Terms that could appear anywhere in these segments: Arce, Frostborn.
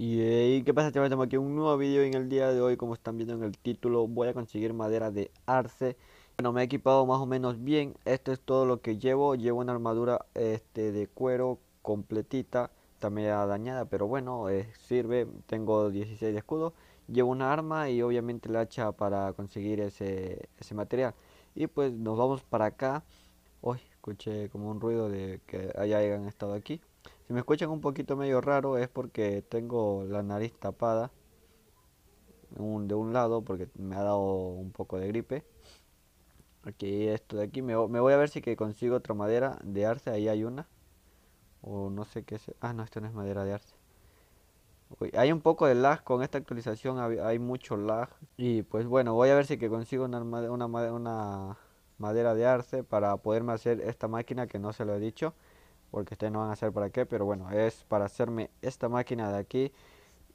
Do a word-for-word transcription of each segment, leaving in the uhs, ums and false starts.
Y hey, ¿qué pasa, chavales? Estamos aquí en un nuevo vídeo y en el día de hoy, como están viendo en el título, voy a conseguir madera de arce. Bueno, me he equipado más o menos bien. Esto es todo lo que llevo. Llevo una armadura este, de cuero completita. Está media dañada, pero bueno, eh, sirve. Tengo dieciséis de escudo. Llevo una arma y obviamente el hacha para conseguir ese, ese material. Y pues nos vamos para acá. Uy, escuché como un ruido de que hayan estado aquí. Si me escuchan un poquito medio raro es porque tengo la nariz tapada un, de un lado porque me ha dado un poco de gripe. Aquí esto de aquí, me, me voy a ver si que consigo otra madera de arce, ahí hay una. O no sé qué es. Ah, no, esto no es madera de arce. Uy, hay un poco de lag con esta actualización, hay, hay mucho lag. Y pues bueno, voy a ver si que consigo una, una, una madera de arce para poderme hacer esta máquina que no se lo he dicho. Porque ustedes no van a saber para qué, pero bueno, es para hacerme esta máquina de aquí.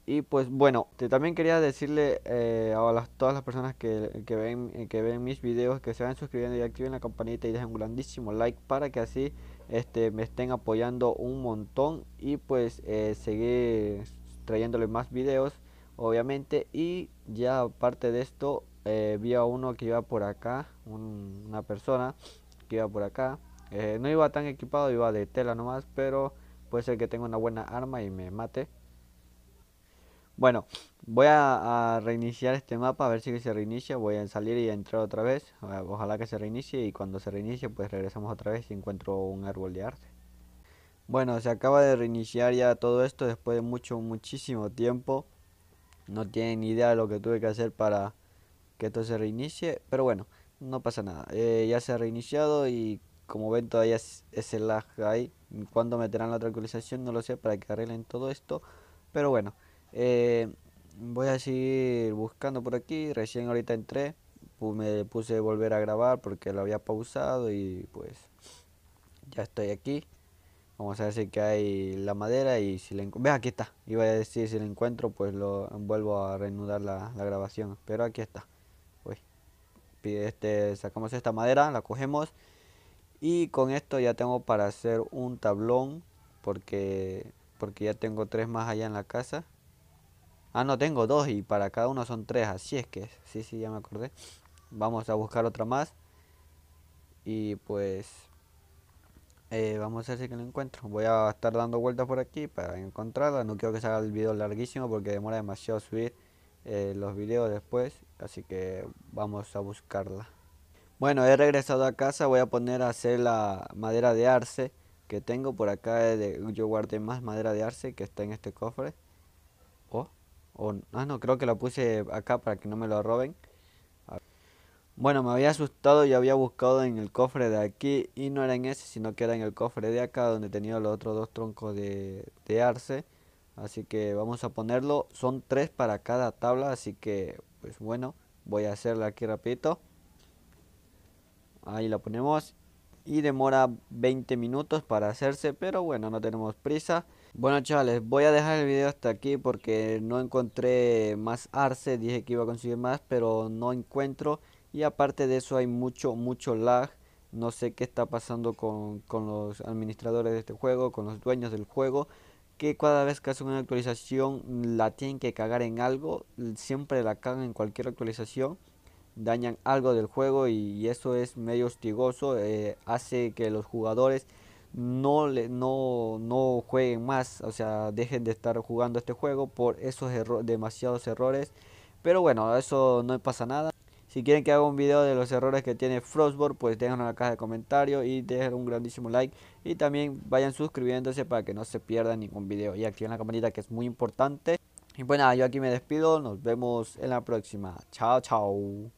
Y pues bueno, te, también quería decirle eh, a las, todas las personas que, que, ven, que ven mis videos, que se vayan suscribiendo y activen la campanita y dejen un grandísimo like para que así este, me estén apoyando un montón. Y pues eh, seguir trayéndole más videos, obviamente. Y ya aparte de esto, eh, vi a uno que iba por acá, un, una persona que iba por acá. Eh, no iba tan equipado, iba de tela nomás, pero puede ser que tenga una buena arma y me mate. Bueno, voy a, a reiniciar este mapa, a ver si se reinicia. Voy a salir y a entrar otra vez. Ojalá que se reinicie y cuando se reinicie pues regresamos otra vez y encuentro un árbol de arce. Bueno, se acaba de reiniciar ya todo esto después de mucho, muchísimo tiempo. No tienen ni idea de lo que tuve que hacer para que esto se reinicie, pero bueno, no pasa nada. Eh, ya se ha reiniciado y... como ven todavía es ese lag ahí. Cuando meterán la otra actualización no lo sé, para que arreglen todo esto. Pero bueno, eh, voy a seguir buscando por aquí. Recién ahorita entré, pues me puse a volver a grabar porque lo había pausado y pues ya estoy aquí. Vamos a ver si que hay la madera y si la encuentro. Ve, aquí está. Iba a decir si la encuentro pues lo vuelvo a reanudar la, la grabación. Pero aquí está. Uy. Este, sacamos esta madera, la cogemos. Y con esto ya tengo para hacer un tablón, porque porque ya tengo tres más allá en la casa. Ah, no, tengo dos y para cada uno son tres, así es que, sí, sí, ya me acordé. Vamos a buscar otra más. Y pues, eh, vamos a ver si que lo encuentro. Voy a estar dando vueltas por aquí para encontrarla. No quiero que se haga el video larguísimo porque demora demasiado subir eh, los videos después. Así que vamos a buscarla. Bueno, he regresado a casa, voy a poner a hacer la madera de arce que tengo por acá. De, yo guardé más madera de arce que está en este cofre. Oh, oh, ah no, creo que la puse acá para que no me lo roben. Bueno, me había asustado y había buscado en el cofre de aquí y no era en ese, sino que era en el cofre de acá donde tenía los otros dos troncos de, de arce. Así que vamos a ponerlo, son tres para cada tabla, así que pues bueno, voy a hacerla aquí rapidito. Ahí la ponemos y demora veinte minutos para hacerse, pero bueno, no tenemos prisa. Bueno, chavales, voy a dejar el video hasta aquí porque no encontré más arce. Dije que iba a conseguir más, pero no encuentro. Y aparte de eso hay mucho, mucho lag. No sé qué está pasando con, con los administradores de este juego, con los dueños del juego. Que cada vez que hacen una actualización la tienen que cagar en algo. Siempre la cagan en cualquier actualización. Dañan algo del juego y, y eso es medio hostigoso, eh, hace que los jugadores no, le, no, no jueguen más, o sea, dejen de estar jugando este juego por esos erro- demasiados errores. Pero bueno, eso no pasa nada. Si quieren que haga un video de los errores que tiene Frostborn, pues déjenlo en la caja de comentarios y dejen un grandísimo like. Y también vayan suscribiéndose para que no se pierdan ningún video y activen la campanita que es muy importante. Y bueno, yo aquí me despido, nos vemos en la próxima. Chao, chao.